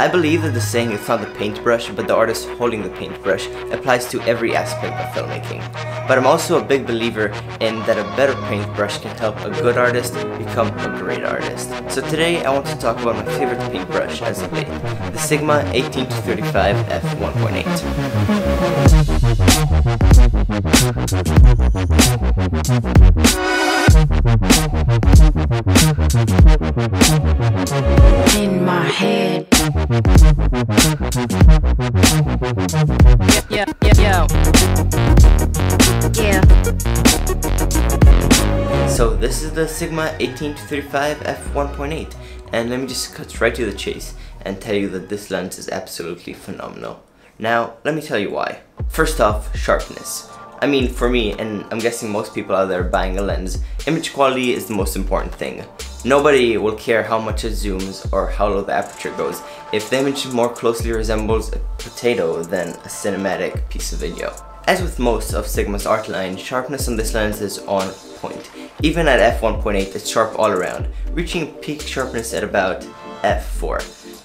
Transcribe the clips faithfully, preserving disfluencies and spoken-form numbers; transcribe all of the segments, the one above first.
I believe that the saying, it's not the paintbrush, but the artist holding the paintbrush, applies to every aspect of filmmaking. But I'm also a big believer in that a better paintbrush can help a good artist become a great artist. So today I want to talk about my favorite paintbrush as of late, the Sigma eighteen to thirty-five f one point eight. In my head. Yo, yo, yo, yo. Yeah. So this is the Sigma eighteen to thirty-five f one point eight, and let me just cut right to the chase and tell you that this lens is absolutely phenomenal. Now let me tell you why. First off, sharpness. I mean, for me, and I'm guessing most people out there buying a lens, image quality is the most important thing. Nobody will care how much it zooms or how low the aperture goes. If the image more closely resembles a potato than a cinematic piece of video. As with most of Sigma's art line, sharpness on this lens is on point. Even at f one point eight, it's sharp all around, reaching peak sharpness at about f four.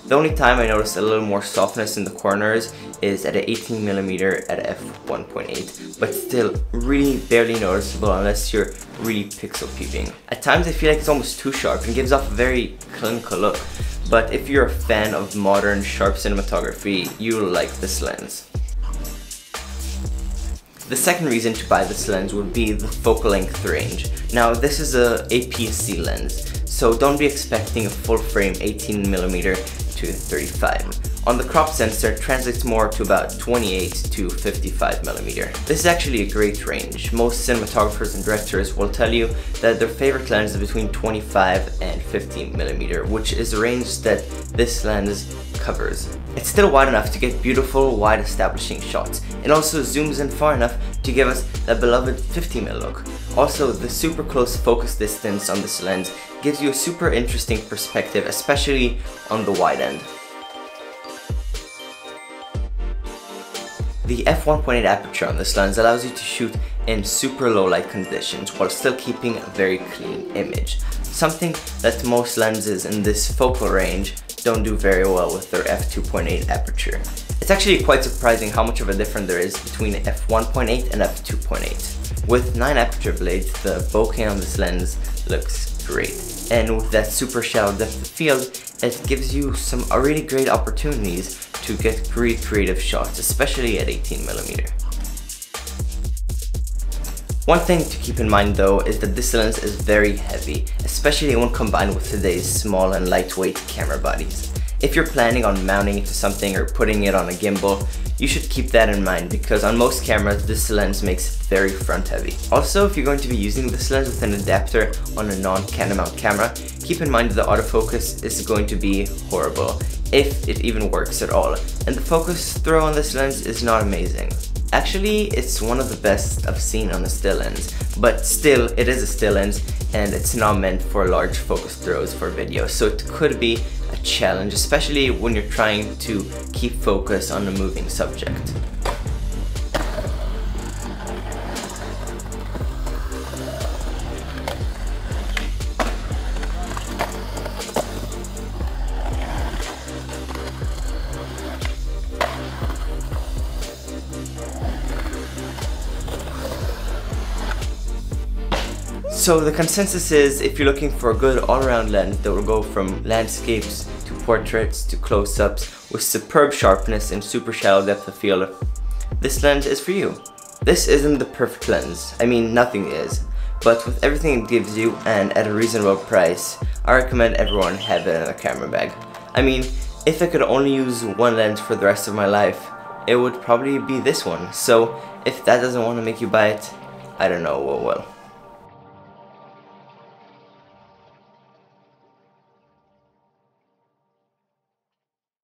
The only time I noticed a little more softness in the corners is at eighteen millimeter at f one point eight, but still really barely noticeable unless you're really pixel peeping. At times I feel like it's almost too sharp and gives off a very clinical look, but if you're a fan of modern sharp cinematography, you'll like this lens. The second reason to buy this lens would be the focal length range. Now this is a A P S C lens, so don't be expecting a full frame eighteen millimeter to thirty-five. On the crop sensor, it translates more to about twenty-eight to fifty-five millimeter. This is actually a great range. Most cinematographers and directors will tell you that their favorite lens is between twenty-five and fifty millimeter, which is a range that this lens covers. It's still wide enough to get beautiful, wide establishing shots. It also zooms in far enough to give us that beloved fifty millimeter look. Also, the super close focus distance on this lens gives you a super interesting perspective, especially on the wide end. The f one point eight aperture on this lens allows you to shoot in super low light conditions while still keeping a very clean image, something that most lenses in this focal range don't do very well with their f two point eight aperture. It's actually quite surprising how much of a difference there is between f one point eight and f two point eight. With nine aperture blades, the bokeh on this lens looks great, and with that super shallow depth of field, it gives you some really great opportunities to get great creative shots, especially at eighteen millimeter. One thing to keep in mind though is that this lens is very heavy, especially when combined with today's small and lightweight camera bodies. If you're planning on mounting it to something or putting it on a gimbal, you should keep that in mind because on most cameras this lens makes it very front heavy. Also, if you're going to be using this lens with an adapter on a non-Canon mount camera, keep in mind that the autofocus is going to be horrible, if it even works at all, and the focus throw on this lens is not amazing. Actually, it's one of the best I've seen on a still lens, but still, it is a still lens and it's not meant for large focus throws for video, so it could be a challenge, especially when you're trying to keep focus on a moving subject. So the consensus is, if you're looking for a good all-around lens that will go from landscapes to portraits to close-ups with superb sharpness and super shallow depth of field, this lens is for you. This isn't the perfect lens, I mean nothing is, but with everything it gives you and at a reasonable price, I recommend everyone have it in their camera bag. I mean, if I could only use one lens for the rest of my life, it would probably be this one, so if that doesn't want to make you buy it, I don't know what will.